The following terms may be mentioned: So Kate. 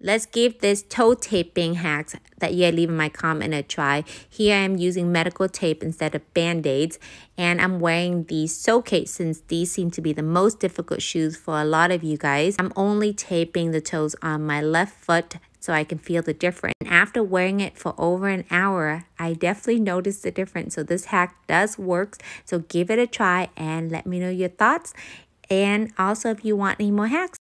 Let's give this toe taping hack that you leave in my comment a try. Here I am using medical tape instead of band-aids, and I'm wearing these So Kate since these seem to be the most difficult shoes for a lot of you guys. I'm only taping the toes on my left foot so I can feel the difference. And after wearing it for over an hour, I definitely noticed the difference. So this hack does work. So give it a try and let me know your thoughts. And also if you want any more hacks.